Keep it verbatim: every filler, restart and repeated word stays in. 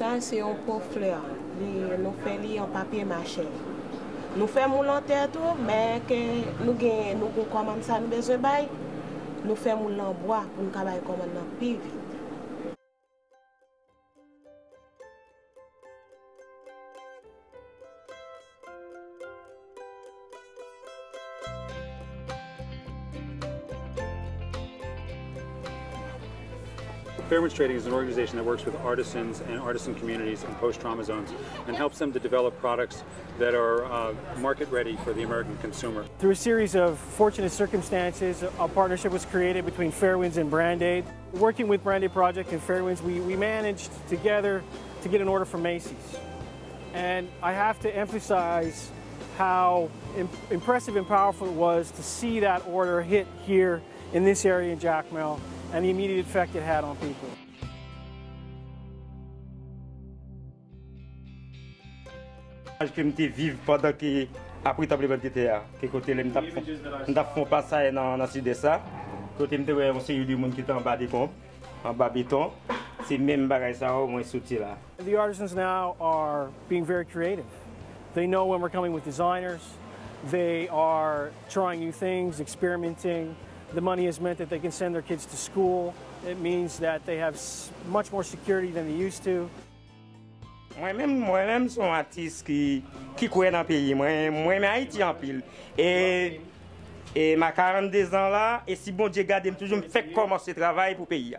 Ça, c'est un pot fleur. Nous faisons en papier mâché. Nous faisons en terre tout, mais nous avons commandé ça, nous avons besoin de bail. Nous faisons en bois pour nous travailler comme un plus vite. Fairwinds Trading is an organization that works with artisans and artisan communities in post-trauma zones and helps them to develop products that are uh, market-ready for the American consumer. Through a series of fortunate circumstances, a partnership was created between Fairwinds and Brand Aid. Working with Brand Aid Project and Fairwinds, we, we managed together to get an order from Macy's. And I have to emphasize how imp impressive and powerful it was to see that order hit here in this area in Jacmel, and the immediate effect it had on people. Je me vivre pendant que après tremblement de terre, que côté les on t'a font passer dans dans sud de ça, côté me voyait on série du monde qui était en bas des pompes, en bas béton, c'est même bagaille ça au moins sorti là. The artisans now are being very creative. They know when we're coming with designers. They are trying new things, experimenting. The money has meant that they can send their kids to school. It means that they have much more security than they used to. Moi-même, moi-même, son artiste qui qui croit dans pays. Moi, moi-même Haïti en pile. Et et ma quarante-deux ans là, et si bon Dieu garde, me toujours me fait commencer travail pour pays.